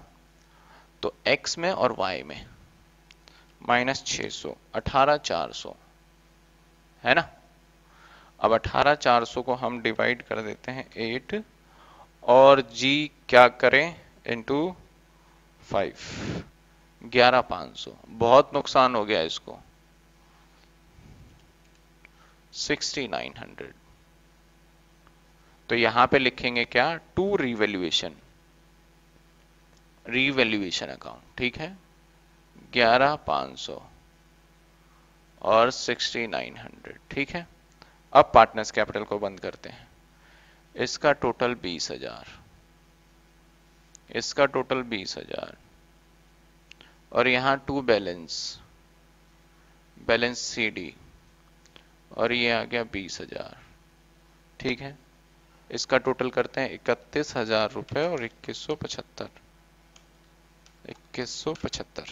तो एक्स में और वाई में माइनस छह सौ, अठारह चार सौ है ना। अब अठारह चार सौ को हम डिवाइड कर देते हैं एट और जी क्या करें इंटू फाइव, ग्यारह पांच सौ, बहुत नुकसान हो गया इसको, सिक्सटी नाइन हंड्रेड। तो यहां पे लिखेंगे क्या, टू रिवैल्यूएशन, रिवैल्यूएशन अकाउंट, ठीक है, ग्यारह पांच सौ और सिक्सटी नाइन हंड्रेड, ठीक है। अब पार्टनर्स कैपिटल को बंद करते हैं, इसका टोटल बीस हजार, इसका टोटल बीस हजार, और यहां टू बैलेंस, बैलेंस सीडी, और ये आ गया बीस हजार, ठीक है। इसका टोटल करते हैं इकतीस हजार रुपये और इक्कीस सौ पचहत्तर इक्कीस सौ पचहत्तर,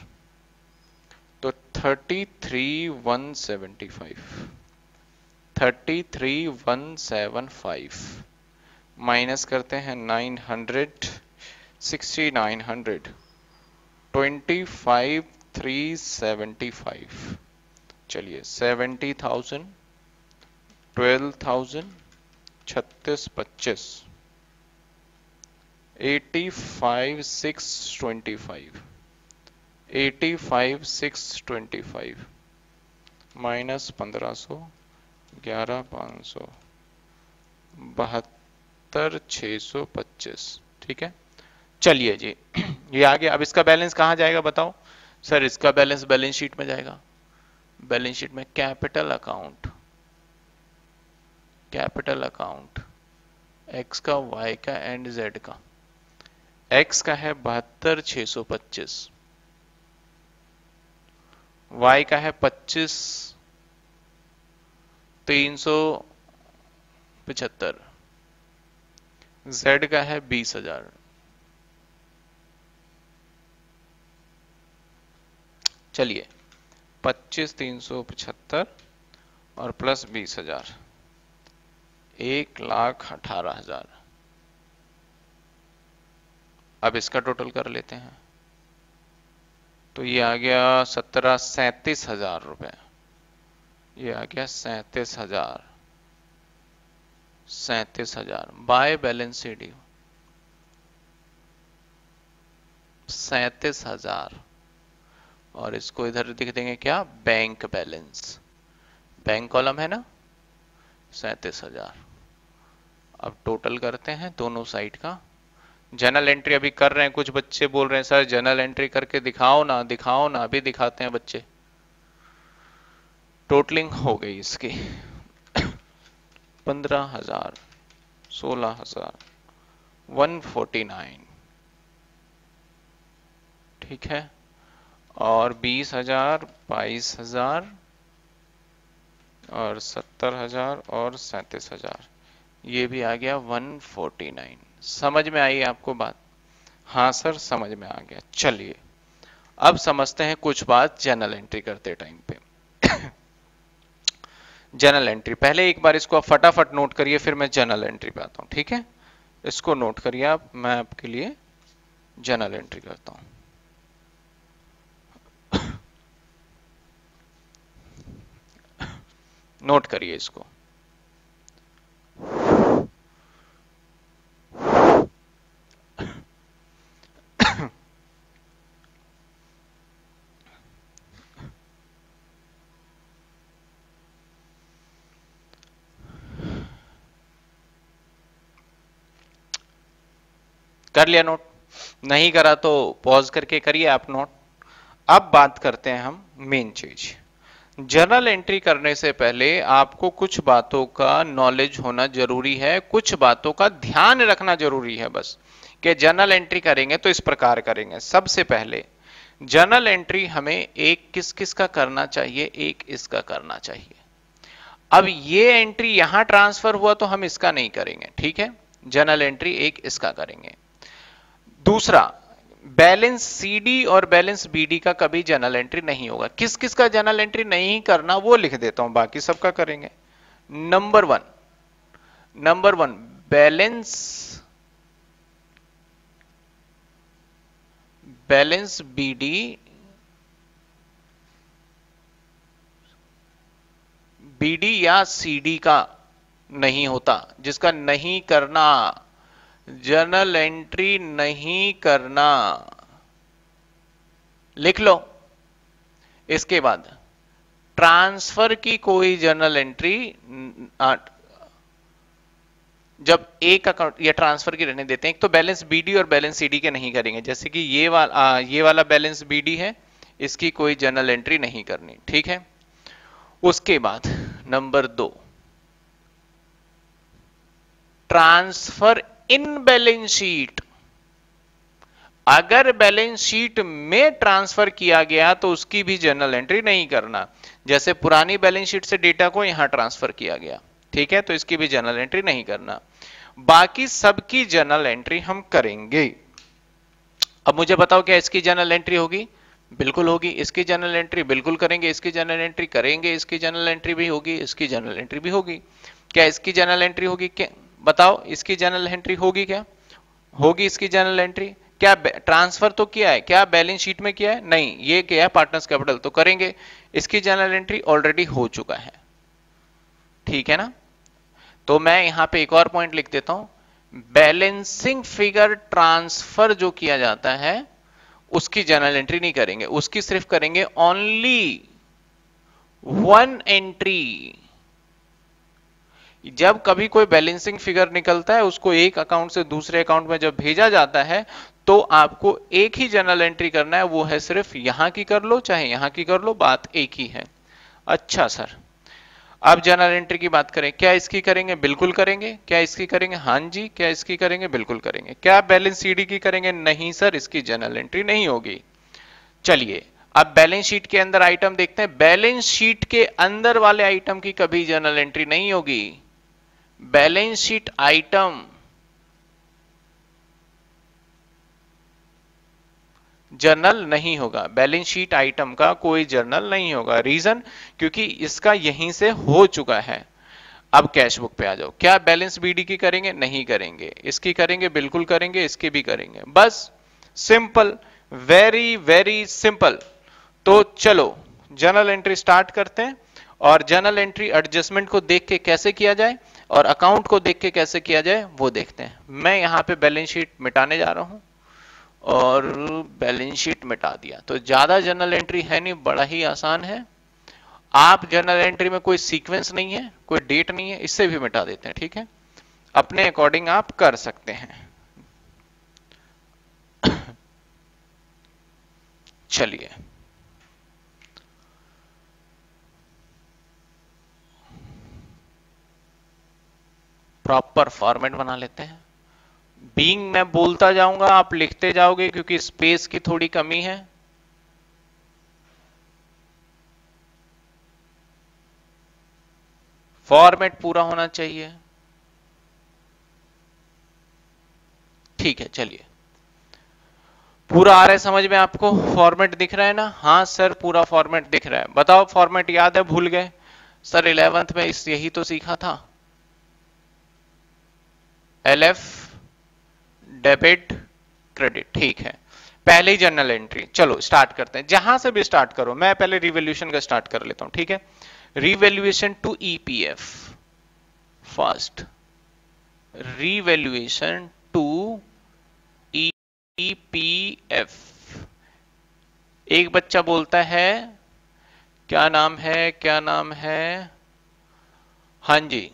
तो thirty three one seventy five thirty three one seven five, minus करते हैं nine hundred sixty nine hundred, twenty five three seventy five. चलिए सेवेंटी थाउजेंड, ट्वेल्व थाउजेंड, छत्तीस पच्चीस, eighty-five six twenty-five, eighty-five six twenty-five minus पंद्रह सौ, ग्यारह पाँच सौ, बहत्तर छः सौ पच्चीस। ठीक है, चलिए जी ये आ गया। अब इसका बैलेंस कहाँ जाएगा बताओ सर? इसका बैलेंस बैलेंस शीट में जाएगा। बैलेंस शीट में capital account, capital account X का, वाई का एंड जेड का। एक्स का है बहत्तर छः सौ पच्चीस, वाई का है पच्चीस तीन सौ पचहत्तर, जेड का है बीस हजार। चलिए पच्चीस तीन सौ पचहत्तर और प्लस बीस हजार, एक लाख अठारह हजार। अब इसका टोटल कर लेते हैं तो ये आ गया सत्रह सैंतीस हजार रुपये, ये आ गया सैंतीस हजार, सैंतीस हजार बाय बैलेंस शीट सैंतीस हजार। और इसको इधर दिख देंगे क्या, बैंक बैलेंस, बैंक कॉलम है ना, सैंतीस हजार। अब टोटल करते हैं दोनों साइड का। जनरल एंट्री अभी कर रहे हैं, कुछ बच्चे बोल रहे हैं सर जनरल एंट्री करके दिखाओ ना, दिखाओ ना, अभी दिखाते हैं बच्चे। टोटलिंग हो गई इसकी पंद्रह हजार, सोलह हजार, वन फोर्टी नाइन, ठीक है, और बीस हजार, बाईस हजार और सत्तर हजार और सैंतीस हजार, ये भी आ गया वन फोर्टी नाइन। समझ में आई आपको बात? हाँ सर समझ में आ गया। चलिए अब समझते हैं कुछ बात जनरल एंट्री करते टाइम पे। जनरल एंट्री पहले एक बार इसको आप फटाफट नोट करिए, फिर मैं जनरल एंट्री पे आता हूँ। ठीक है, इसको नोट करिए आप, मैं आपके लिए जनरल एंट्री करता हूँ। नोट करिए इसको। कर लिया नोट? नहीं करा तो पॉज करके करिए आप नोट। अब बात करते हैं हम मेन चीज। जनरल एंट्री करने से पहले आपको कुछ बातों का नॉलेज होना जरूरी है, कुछ बातों का ध्यान रखना जरूरी है बस, कि जनरल एंट्री करेंगे तो इस प्रकार करेंगे। सबसे पहले जनरल एंट्री हमें एक किस किस का करना चाहिए, एक इसका करना चाहिए। अब ये एंट्री यहां ट्रांसफर हुआ तो हम इसका नहीं करेंगे, ठीक है, जनरल एंट्री एक इसका करेंगे। दूसरा, बैलेंस सीडी और बैलेंस बीडी का कभी जनरल एंट्री नहीं होगा। किस किस का जनरल एंट्री नहीं करना वो लिख देता हूं, बाकी सबका करेंगे। Number one, number one balance, balance BD, BD या सीडी का नहीं होता, जिसका नहीं करना जनरल एंट्री नहीं करना, लिख लो। इसके बाद ट्रांसफर की कोई जनरल एंट्री, जब एक अकाउंट या ट्रांसफर की रहने देते हैं, तो बैलेंस बीडी और बैलेंस सीडी के नहीं करेंगे। जैसे कि ये वाला, ये वाला बैलेंस बीडी है, इसकी कोई जनरल एंट्री नहीं करनी, ठीक है। उसके बाद नंबर दो, ट्रांसफर इन बैलेंस शीट, अगर बैलेंस शीट में ट्रांसफर किया गया तो उसकी भी जनरल एंट्री नहीं करना। जैसे पुरानी बैलेंस शीट से डेटा को यहां ट्रांसफर किया गया, ठीक है, तो इसकी भी जनरल एंट्री नहीं करना। बाकी सबकी जनरल एंट्री हम करेंगे। अब मुझे बताओ क्या इसकी जनरल एंट्री होगी? बिल्कुल होगी। इसकी जनरल एंट्री बिल्कुल करेंगे, इसकी जनरल एंट्री करेंगे, इसकी जनरल एंट्री भी होगी, इसकी जनरल एंट्री भी होगी। क्या इसकी जनरल एंट्री होगी? क्या बताओ इसकी जनरल एंट्री होगी? क्या होगी इसकी जनरल एंट्री? क्या ट्रांसफर तो किया है, क्या बैलेंस शीट में किया है? नहीं, ये क्या है पार्टनर्स कैपिटल, तो करेंगे। इसकी जनरल एंट्री ऑलरेडी हो चुका है, ठीक है ना। तो मैं यहां पे एक और पॉइंट लिख देता हूं बैलेंसिंग फिगर ट्रांसफर जो किया जाता है उसकी जनरल एंट्री नहीं करेंगे, उसकी सिर्फ करेंगे ओनली वन एंट्री। जब कभी कोई बैलेंसिंग फिगर निकलता है उसको एक अकाउंट से दूसरे अकाउंट में जब भेजा जाता है तो आपको एक ही जनरल एंट्री करना है, वो है सिर्फ यहां की कर लो चाहे यहां की कर लो, बात एक ही है। अच्छा सर अब जनरल एंट्री की बात करें, क्या इसकी करेंगे? बिल्कुल करेंगे। क्या इसकी करेंगे? हाँ जी। क्या इसकी करेंगे? बिल्कुल करेंगे। क्या बैलेंस सीडी की करेंगे? नहीं सर, इसकी जनरल एंट्री नहीं होगी। चलिए अब बैलेंस शीट के अंदर आइटम देखते हैं। बैलेंस शीट के अंदर वाले आइटम की कभी जनरल एंट्री नहीं होगी। बैलेंस शीट आइटम जर्नल नहीं होगा, बैलेंस शीट आइटम का कोई जर्नल नहीं होगा। रीजन क्योंकि इसका यहीं से हो चुका है। अब कैश बुक पे आ जाओ, क्या बैलेंस बीडी की करेंगे? नहीं करेंगे। इसकी करेंगे? बिल्कुल करेंगे। इसकी भी करेंगे। बस सिंपल, वेरी वेरी सिंपल। तो चलो जर्नल एंट्री स्टार्ट करते हैं और जर्नल एंट्री एडजस्टमेंट को देख के कैसे किया जाए और अकाउंट को देख के कैसे किया जाए वो देखते हैं। मैं यहाँ पे बैलेंस शीट मिटाने जा रहा हूं और बैलेंस शीट मिटा दिया। तो ज्यादा जनरल एंट्री है नहीं, बड़ा ही आसान है। आप जनरल एंट्री में कोई सीक्वेंस नहीं है, कोई डेट नहीं है, इससे भी मिटा देते हैं, ठीक है, अपने अकॉर्डिंग आप कर सकते हैं। चलिए प्रॉपर फॉर्मेट बना लेते हैं। बीइंग मैं बोलता जाऊंगा, आप लिखते जाओगे क्योंकि स्पेस की थोड़ी कमी है। फॉर्मेट पूरा होना चाहिए, ठीक है। चलिए पूरा आ रहा है समझ में? आपको फॉर्मेट दिख रहा है ना? हाँ सर पूरा फॉर्मेट दिख रहा है। बताओ फॉर्मेट याद है? भूल गए? सर इलेवेंथ में इस यही तो सीखा था। एल एफ डेबिट क्रेडिट, ठीक है। पहले ही जनरल एंट्री, चलो स्टार्ट करते हैं। जहां से भी स्टार्ट करो, मैं पहले रिवैल्यूएशन का स्टार्ट कर लेता हूं, ठीक है। Revaluation to EPF, first revaluation to EPF. एक बच्चा बोलता है क्या नाम है, क्या नाम है, हां जी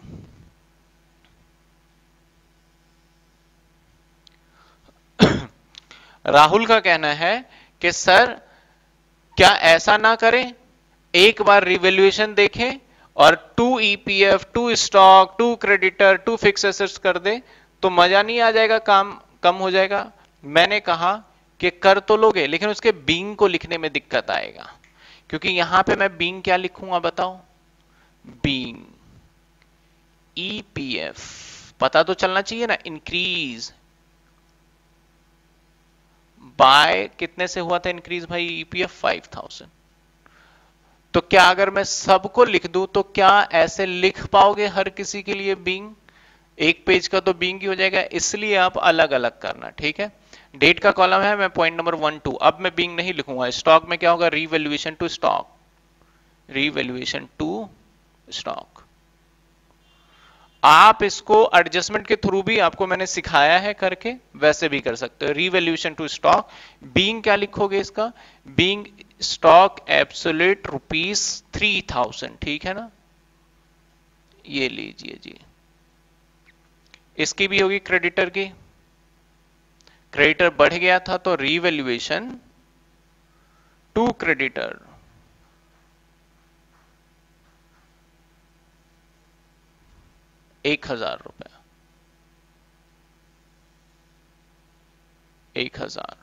राहुल का कहना है कि सर क्या ऐसा ना करें, एक बार रिवैल्यूएशन देखें और to EPF, to stock, to creditor, to fix assets कर दे तो मजा नहीं आ जाएगा, काम कम हो जाएगा। मैंने कहा कि कर तो लोगे लेकिन उसके बीइंग को लिखने में दिक्कत आएगा, क्योंकि यहां पे मैं बीइंग क्या लिखूंगा बताओ? बीइंग ईपीएफ, पता तो चलना चाहिए ना। इंक्रीज बाय कितने से हुआ था इंक्रीज भाई? EPF five thousand. तो क्या अगर मैं सबको लिख दूं तो क्या ऐसे लिख पाओगे हर किसी के लिए बीइंग? एक पेज का तो बीइंग ही हो जाएगा, इसलिए आप अलग अलग करना, ठीक है। डेट का कॉलम है, मैं पॉइंट नंबर वन टू, अब मैं बीइंग नहीं लिखूंगा। स्टॉक में क्या होगा? Revaluation to stock, revaluation to stock. आप इसको एडजस्टमेंट के थ्रू भी, आपको मैंने सिखाया है करके, वैसे भी कर सकते हो। रिवैल्यूएशन टू स्टॉक, बीइंग क्या लिखोगे इसका? Being stock absolute rupees three thousand, ठीक है ना, ये लीजिए जी। इसकी भी होगी क्रेडिटर की, क्रेडिटर बढ़ गया था तो रिवैल्यूएशन टू क्रेडिटर, एक हजार रुपया, एक हजार।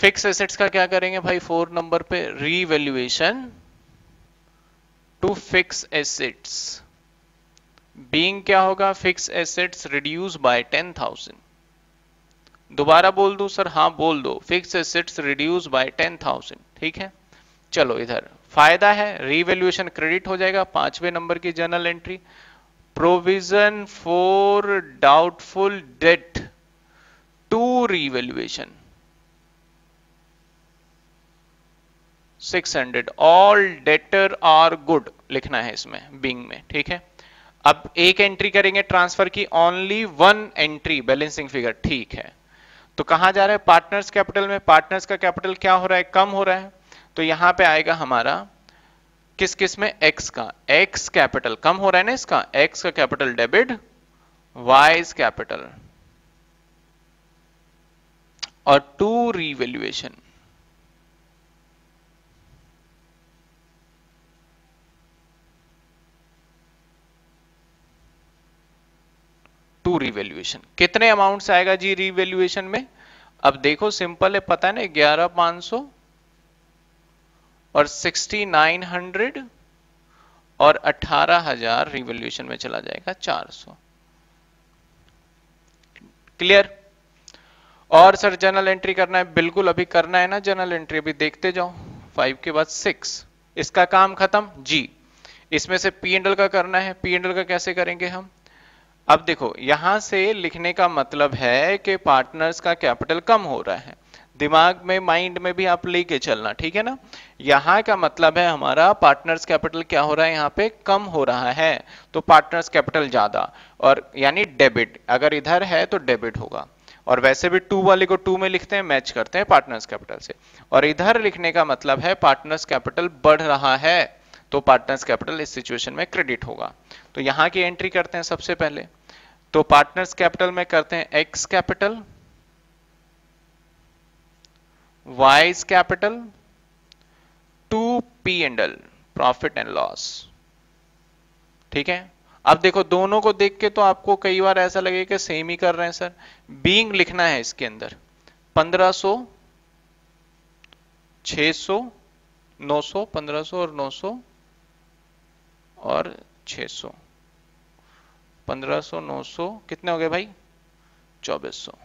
फिक्स एसेट्स का क्या करेंगे भाई? फोर नंबर पे revaluation to fix assets, being क्या होगा? Fix assets reduce by ten thousand. दोबारा बोल दू सर? हाँ बोल दो, fix assets reduce by ten thousand, ठीक है। चलो इधर फायदा है, रिवैल्यूएशन क्रेडिट हो जाएगा, पांचवे नंबर की general entry. Provision for doubtful debt to revaluation six hundred, all debtor are good लिखना है इसमें बीइंग में, ठीक है। अब एक एंट्री करेंगे ट्रांसफर की, only one entry balancing figure, ठीक है। तो कहा जा रहा है पार्टनर्स कैपिटल में, पार्टनर्स का कैपिटल क्या हो रहा है, कम हो रहा है, तो यहां पे आएगा हमारा किस किस में, एक्स का, एक्स कैपिटल कम हो रहा है ना इसका, एक्स का कैपिटल डेबिट, वाईज कैपिटल और टू रीवैल्यूएशन। टू रिवैल्यूएशन कितने अमाउंट से आएगा जी रिवैल्यूएशन में? अब देखो सिंपल है, पता है ना, ग्यारह पांच सौ और सिक्सटी नाइन हंड्रेड और अठारह हजार रिवैल्यूएशन में चला जाएगा, चार सौ। क्लियर? और सर जनरल एंट्री करना है, बिल्कुल अभी करना है ना जनरल एंट्री, अभी देखते जाओ। फाइव के बाद सिक्स, इसका काम खत्म जी। इसमें से पी एंड एल का करना है, पी एंड एल का कैसे करेंगे हम? अब देखो यहां से लिखने का मतलब है कि पार्टनर्स का कैपिटल कम हो रहा है, दिमाग में माइंड में भी आप लेके चलना, ठीक है ना। यहाँ का मतलब है हमारा पार्टनर्स कैपिटल क्या हो रहा है यहाँ पे, कम हो रहा है, तो पार्टनर्स कैपिटल ज्यादा, और यानी डेबिट, अगर इधर है तो डेबिट होगा। और वैसे भी टू वाले को टू में लिखते हैं, मैच करते हैं पार्टनर्स कैपिटल से, और इधर लिखने का मतलब है पार्टनर्स कैपिटल बढ़ रहा है, तो पार्टनर्स कैपिटल इस सिचुएशन में क्रेडिट होगा। तो यहाँ की एंट्री करते हैं सबसे पहले, तो पार्टनर्स कैपिटल में करते हैं X capital, Y's capital, to P and L, profit and loss, ठीक है। अब देखो दोनों को देख के तो आपको कई बार ऐसा लगेगा कि सेम ही कर रहे हैं सर, बीइंग लिखना है इसके अंदर, पंद्रह सो, छह सौ, नौ सौ, पंद्रह सौ और नौ सौ और छह सौ, पंद्रह सौ, नौ सौ, कितने हो गए भाई, चौबीस सौ।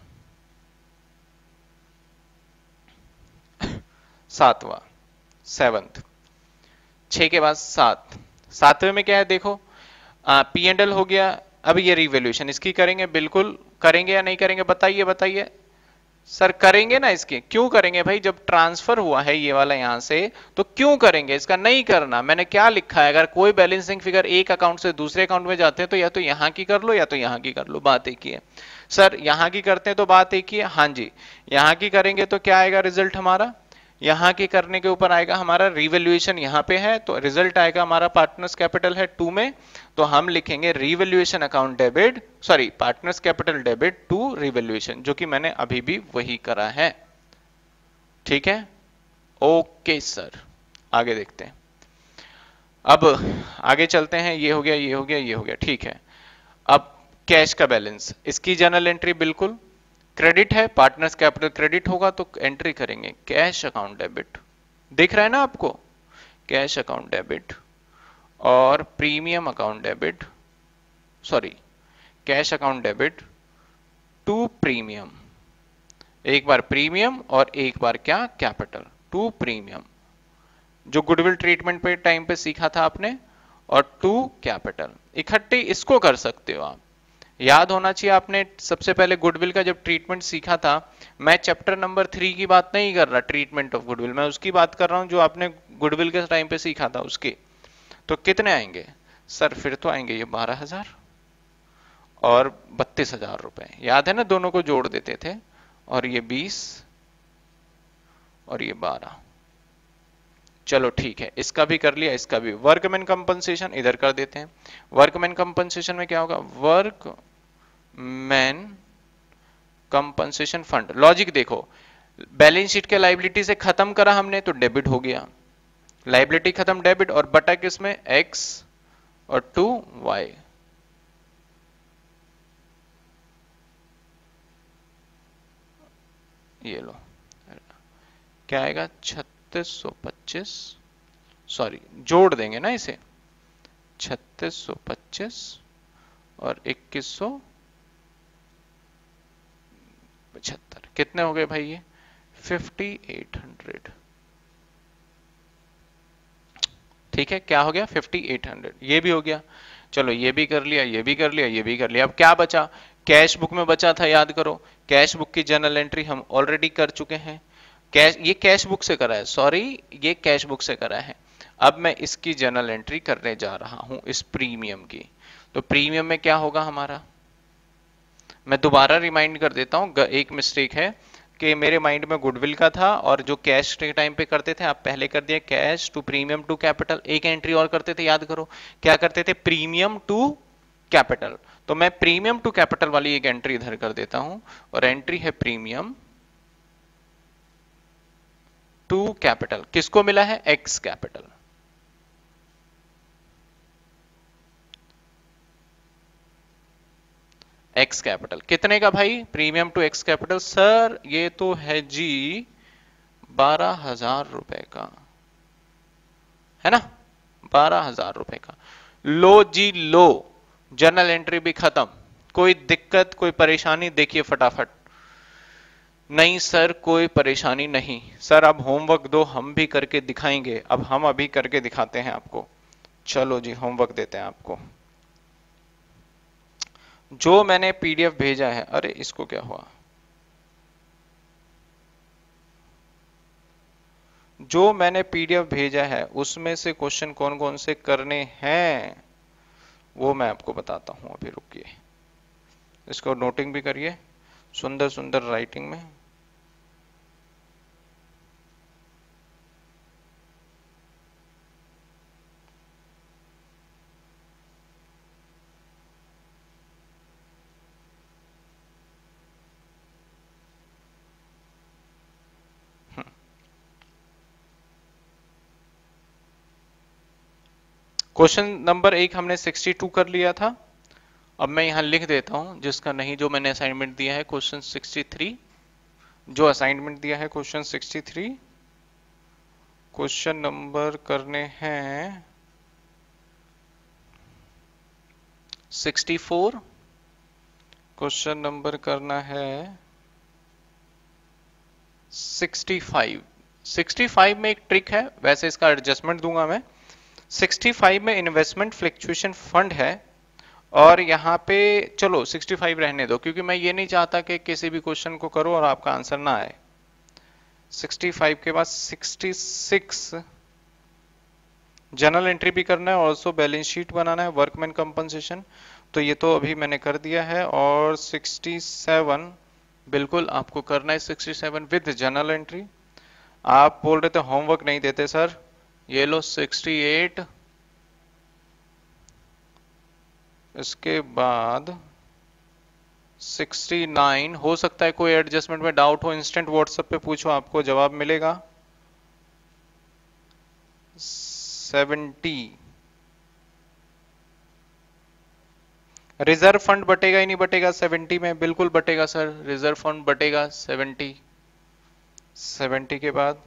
सातवां, सेवंथ, छह के बाद सात, सातवें में क्या है देखो, पी एंड एल हो गया, अब ये रिवैल्यूएशन इसकी करेंगे, बिल्कुल करेंगे या नहीं करेंगे बताइए, बताइए सर। करेंगे ना, इसके क्यों करेंगे भाई, जब ट्रांसफर हुआ है ये वाला यहां से, तो क्यों करेंगे, इसका नहीं करना। मैंने क्या लिखा है, अगर कोई बैलेंसिंग फिगर एक अकाउंट से दूसरे अकाउंट में जाते हैं तो या तो यहां की कर लो या तो यहां की कर लो, बात एक ही है। सर यहां की करते हैं तो बात एक ही है, हाँ जी यहां की करेंगे तो क्या आएगा रिजल्ट हमारा, यहाँ के करने के ऊपर आएगा हमारा रिवैल्यूएशन, यहाँ पे है तो रिजल्ट आएगा हमारा पार्टनर्स कैपिटल है टू में, तो हम लिखेंगे revaluation account debit, sorry partners capital debit to revaluation, जो कि मैंने अभी भी वही करा है, ठीक है। ओके सर, आगे देखते हैं, अब आगे चलते हैं, ये हो गया ये हो गया ये हो गया, ठीक है। अब कैश का बैलेंस, इसकी जनरल एंट्री बिल्कुल क्रेडिट है, पार्टनर्स कैपिटल क्रेडिट होगा, तो एंट्री करेंगे कैश अकाउंट डेबिट, दिख रहा है ना आपको, कैश अकाउंट डेबिट और premium account debit, sorry cash account debit to premium, एक बार प्रीमियम और एक बार क्या कैपिटल, टू प्रीमियम जो गुडविल ट्रीटमेंट पे टाइम पे सीखा था आपने, और टू कैपिटल, इकट्ठे इसको कर सकते हो आप। याद होना चाहिए आपने सबसे पहले गुडविल का जब ट्रीटमेंट सीखा था, मैं चैप्टर नंबर थ्री की बात नहीं कर रहा, ट्रीटमेंट ऑफ गुडविल, मैं उसकी बात कर रहा हूं जो आपने गुडविल के टाइम पे सीखा था उसके। तो कितने आएंगे सर, फिर तो आएंगे ये बारह हजार और बत्तीस हजार रुपए, याद है ना, दोनों को जोड़ देते थे, और ये बीस और ये बारह, चलो ठीक है, इसका भी कर लिया, इसका भी। वर्कमैन कंपनसेशन इधर कर देते हैं, वर्कमैन कंपनसेशन में क्या होगा, workmen compensation fund, logic देखो, बैलेंस शीट के लाइबिलिटी से खत्म करा हमने तो डेबिट हो गया, लाइबिलिटी खत्म डेबिट, और बटा किसमें, एक्स और टू वाई, ये लो क्या आएगा छत्तीस सौ पच्चीस, सॉरी जोड़ देंगे ना इसे, छत्तीस सौ पच्चीस और इक्कीस सौ पचहत्तर, कितने हो गए भाई ये अट्ठावन सौ, ठीक है। क्या हो गया अट्ठावन सौ, ये भी हो गया, चलो ये भी कर लिया ये भी कर लिया ये भी कर लिया। अब क्या बचा, कैश बुक में बचा था, याद करो कैश बुक की जनरल एंट्री हम ऑलरेडी कर चुके हैं, कैश ये कैश बुक से करा है, सॉरी ये कैश बुक से करा है। अब मैं इसकी जनरल एंट्री करने जा रहा हूं इस प्रीमियम की, तो प्रीमियम में क्या होगा हमारा, मैं दोबारा रिमाइंड कर देता हूँ, एक मिस्टेक है कि मेरे माइंड में गुडविल का था और जो कैश के टाइम पे करते थे आप पहले कर दिया, cash to premium to capital, एक एंट्री और करते थे, याद करो क्या करते थे, प्रीमियम टू कैपिटल, तो मैं प्रीमियम टू कैपिटल वाली एक एंट्री इधर कर देता हूं और एंट्री है प्रीमियम टू कैपिटल, किसको मिला है, एक्स कैपिटल। एक्स कैपिटल कितने का भाई, premium to X capital, sir ये तो है जी बारह हजार रुपए का, है ना, बारह हजार रुपए का। लो जी लो, जर्नल एंट्री भी खत्म, कोई दिक्कत कोई परेशानी, देखिए फटाफट, नहीं सर कोई परेशानी नहीं, सर अब होमवर्क दो हम भी करके दिखाएंगे, अब हम अभी करके दिखाते हैं आपको, चलो जी होमवर्क देते हैं आपको, जो मैंने पीडीएफ भेजा है, अरे इसको क्या हुआ, जो मैंने पीडीएफ भेजा है उसमें से क्वेश्चन कौन कौन से करने हैं वो मैं आपको बताता हूं, अभी रुकिए, इसको नोटिंग भी करिए सुंदर सुंदर राइटिंग में। क्वेश्चन नंबर एक हमने बासठ कर लिया था, अब मैं यहाँ लिख देता हूँ जिसका नहीं, जो मैंने असाइनमेंट दिया है क्वेश्चन तिरसठ, जो असाइनमेंट दिया है क्वेश्चन तिरसठ, क्वेश्चन नंबर करने हैं चौंसठ, क्वेश्चन नंबर करना है पैंसठ, पैंसठ में एक ट्रिक है, वैसे इसका एडजस्टमेंट दूंगा मैं, पैंसठ में इन्वेस्टमेंट फ्लक्चुएशन फंड है और यहाँ पे चलो पैंसठ रहने दो क्योंकि मैं ये नहीं चाहता कि किसी भी क्वेश्चन को करो और आपका आंसर ना आए। पैंसठ के बाद छियासठ जनरल एंट्री भी करना है, ऑल्सो बैलेंस शीट बनाना है, वर्कमैन कंपनसेशन, तो ये तो अभी मैंने कर दिया है, और सड़सठ बिल्कुल आपको करना है, सड़सठ विद जनरल एंट्री। आप बोल रहे थे होमवर्क नहीं देते सर, ये लो अड़सठ, इसके बाद उनहत्तर, हो सकता है कोई एडजस्टमेंट में डाउट हो इंस्टेंट व्हाट्सएप पे पूछो आपको जवाब मिलेगा। सत्तर रिजर्व फंड बटेगा ही नहीं बटेगा सत्तर में, बिल्कुल बटेगा सर, रिजर्व फंड बटेगा सत्तर। सत्तर के बाद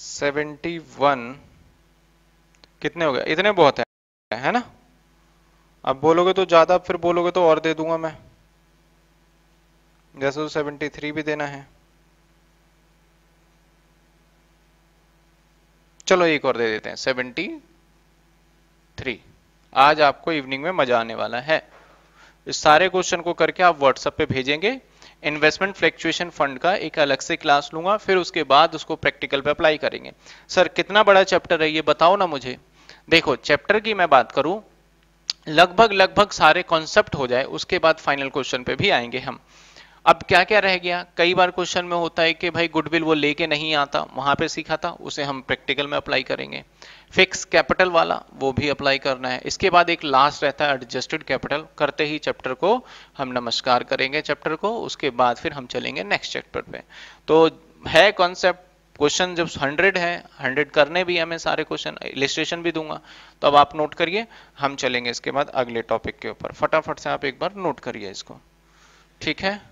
इकहत्तर कितने हो गए, इतने बहुत है है ना, अब बोलोगे तो ज्यादा, फिर बोलोगे तो और दे दूंगा मैं, जैसे तो तिहत्तर भी देना है, चलो एक और दे देते हैं तिहत्तर। आज आपको इवनिंग में मजा आने वाला है, इस सारे क्वेश्चन को करके आप व्हाट्सएप पे भेजेंगे, इन्वेस्टमेंट फ्लक्चुएशन फंड का एक अलग से क्लास लूंगा, फिर उसके बाद उसको प्रैक्टिकल पे अप्लाई करेंगे। सर कितना बड़ा चैप्टर है ये बताओ ना मुझे, देखो चैप्टर की मैं बात करूं लगभग लगभग सारे कॉन्सेप्ट हो जाए, उसके बाद फाइनल क्वेश्चन पे भी आएंगे हम। अब क्या क्या रह गया, कई बार क्वेश्चन में होता है कि भाई गुडविल वो लेके नहीं आता, वहां पे सीखा था उसे हम प्रैक्टिकल में अप्लाई करेंगे, फिक्स कैपिटल वाला वो भी अप्लाई करना है, इसके बाद एक लास्ट रहता है एडजस्टेड कैपिटल, करते ही चैप्टर को हम नमस्कार करेंगे चैप्टर को, उसके बाद फिर हम चलेंगे नेक्स्ट चैप्टर पे। तो है कॉन्सेप्ट, क्वेश्चन जब हंड्रेड है, हंड्रेड करने भी है, मैं सारे क्वेश्चन इलस्ट्रेशन भी दूंगा, तो अब आप नोट करिए, हम चलेंगे इसके बाद अगले टॉपिक के ऊपर, फटाफट से आप एक बार नोट करिए इसको, ठीक है।